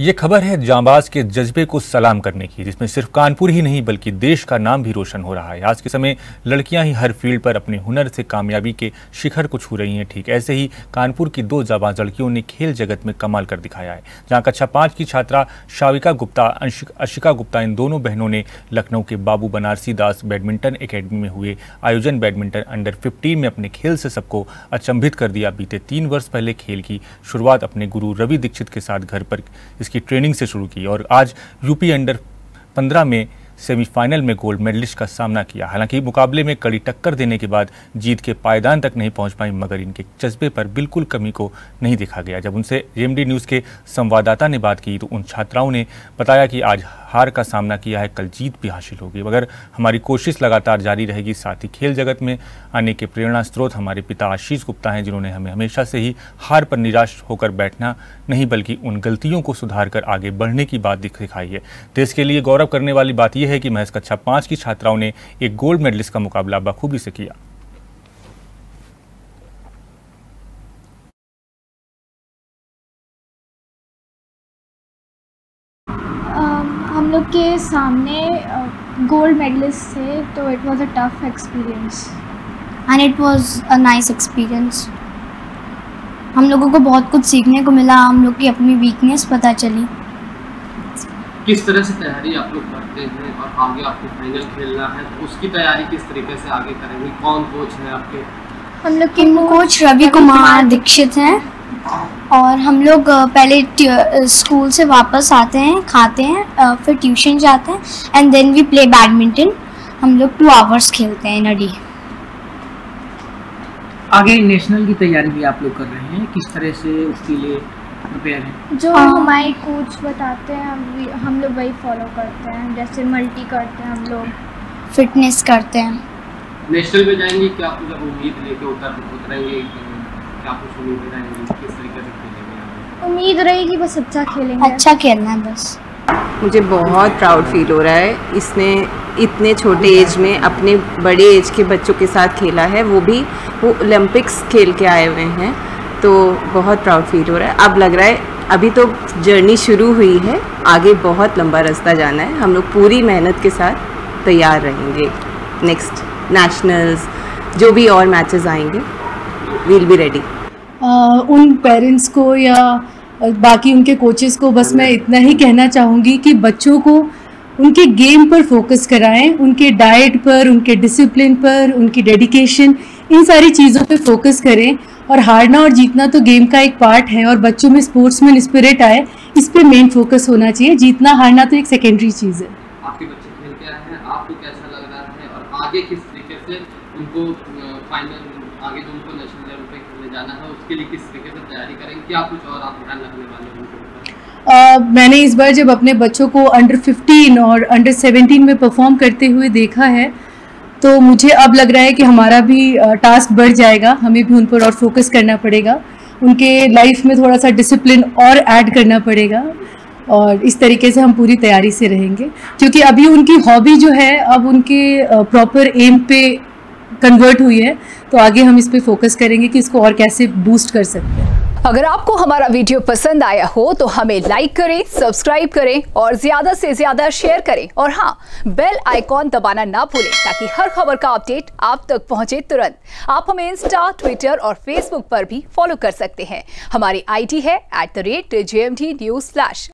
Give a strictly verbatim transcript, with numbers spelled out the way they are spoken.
ये खबर है जांबाज के जज्बे को सलाम करने की, जिसमें सिर्फ कानपुर ही नहीं बल्कि देश का नाम भी रोशन हो रहा है। आज के समय लड़कियां ही हर फील्ड पर अपने हुनर से कामयाबी के शिखर को छू रही हैं। ठीक ऐसे ही कानपुर की दो जांबाज लड़कियों ने खेल जगत में कमाल कर दिखाया है, जहां कक्षा पाँच की छात्रा शाविका गुप्ता, अशिका गुप्ता, इन दोनों बहनों ने लखनऊ के बाबू बनारसी दास बैडमिंटन अकेडमी में हुए आयोजन बैडमिंटन अंडर फिफ्टीन में अपने खेल से सबको अचंभित कर दिया। बीते तीन वर्ष पहले खेल की शुरुआत अपने गुरु रवि दीक्षित के साथ घर पर की ट्रेनिंग से शुरू की और आज यूपी अंडर पंद्रह में सेमीफाइनल में गोल्ड मेडलिस्ट का सामना किया। हालांकि मुकाबले में कड़ी टक्कर देने के बाद जीत के पायदान तक नहीं पहुंच पाई, मगर इनके जज्बे पर बिल्कुल कमी को नहीं देखा गया। जब उनसे जेएमडी न्यूज़ के संवाददाता ने बात की तो उन छात्राओं ने बताया कि आज हार का सामना किया है, कल जीत भी हासिल होगी, मगर हमारी कोशिश लगातार जारी रहेगी। साथ ही खेल जगत में आने के प्रेरणा स्रोत हमारे पिता आशीष गुप्ता हैं, जिन्होंने हमें हमेशा से ही हार पर निराश होकर बैठना नहीं बल्कि उन गलतियों को सुधार कर आगे बढ़ने की बात दिखाई है। देश के लिए गौरव करने वाली बात यह है कि महज कक्षा पाँच की छात्राओं ने एक गोल्ड मेडलिस्ट का मुकाबला बखूबी से किया। हम लोग के सामने गोल्ड मेडलिस्ट थे, तो it was a tough experience and it was a nice experience. हम लोगों को बहुत कुछ सीखने को मिला, हम लोग की अपनी वीकनेस पता चली। किस तरह से तैयारी आप लोग करते हैं और आगे आपको फाइनल खेलना है तो उसकी तैयारी किस तरीके से आगे करेंगे? कौन कोच है आपके? हम लोग के कोच रवि कुमार दीक्षित हैं और हम लोग पहले स्कूल से वापस आते हैं, खाते हैं, फिर ट्यूशन जाते हैं and then we play badminton. हम लोग टू आवर्स खेलते हैं इन अ डे। आगे नेशनल की तैयारी भी आप लोग कर रहे हैं, किस तरह से उसके लिए जो हमारे कोच बताते हैं हम हम लोग वही फॉलो करते हैं, जैसे मल्टी करते हैं, हम लोग फिटनेस करते हैं। नेशनल में जाएंगे क्या? आपको जब उम्मीद लेके उतर उतरेंगे क्या कुछ उम्मीद रहेगी? किस तरीके से खेलेंगे? उम्मीद रहेगी बस अच्छा खेलेंगे, अच्छा खेलना है बस। मुझे बहुत प्राउड फील हो रहा है, इसने इतने छोटे एज में अपने बड़े एज के बच्चों के साथ खेला है, वो भी वो ओलंपिक्स खेल के आए हुए हैं, तो बहुत प्राउड फील हो रहा है। अब लग रहा है अभी तो जर्नी शुरू हुई है, आगे बहुत लंबा रास्ता जाना है। हम लोग पूरी मेहनत के साथ तैयार रहेंगे, नेक्स्ट नेशनल्स जो भी और मैचेस आएंगे वील बी रेडी। उन पेरेंट्स को या बाकी उनके कोचेस को बस मैं इतना ही कहना चाहूँगी कि बच्चों को उनके गेम पर फोकस कराएं, उनके डाइट पर, उनके डिसिप्लिन पर, उनकी डेडिकेशन, इन सारी चीज़ों पे फोकस करें। और हारना और जीतना तो गेम का एक पार्ट है और बच्चों में स्पोर्ट्समैन स्पिरिट आए, इस पे मेन फोकस होना चाहिए। जीतना हारना तो एक सेकेंडरी चीज़ है। आपके बच्चे खेल के आए हैं, आपको कैसा लग रहा है और आगे किस तरीके से उनको फाइनल आगे जो उनको नेशनल लेवल पे खेलने जाना है उसके लिए किस तरीके से तैयारी करेंगे? क्या कुछ और आप ध्यान रखने वाले हैं? Uh, मैंने इस बार जब अपने बच्चों को अंडर फिफ्टीन और अंडर सेवेंटीन में परफॉर्म करते हुए देखा है तो मुझे अब लग रहा है कि हमारा भी टास्क बढ़ जाएगा, हमें भी उन पर और फोकस करना पड़ेगा, उनके लाइफ में थोड़ा सा डिसिप्लिन और ऐड करना पड़ेगा और इस तरीके से हम पूरी तैयारी से रहेंगे, क्योंकि अभी उनकी हॉबी जो है अब उनके प्रॉपर एम पे कन्वर्ट हुई है, तो आगे हम इस पर फोकस करेंगे कि इसको और कैसे बूस्ट कर सकते हैं। अगर आपको हमारा वीडियो पसंद आया हो तो हमें लाइक करें, सब्सक्राइब करें और ज्यादा से ज्यादा शेयर करें और हाँ, बेल आइकॉन दबाना ना भूलें ताकि हर खबर का अपडेट आप तक पहुंचे तुरंत। आप हमें इंस्टा, ट्विटर और फेसबुक पर भी फॉलो कर सकते हैं। हमारी आईडी है at the rate J M D news slash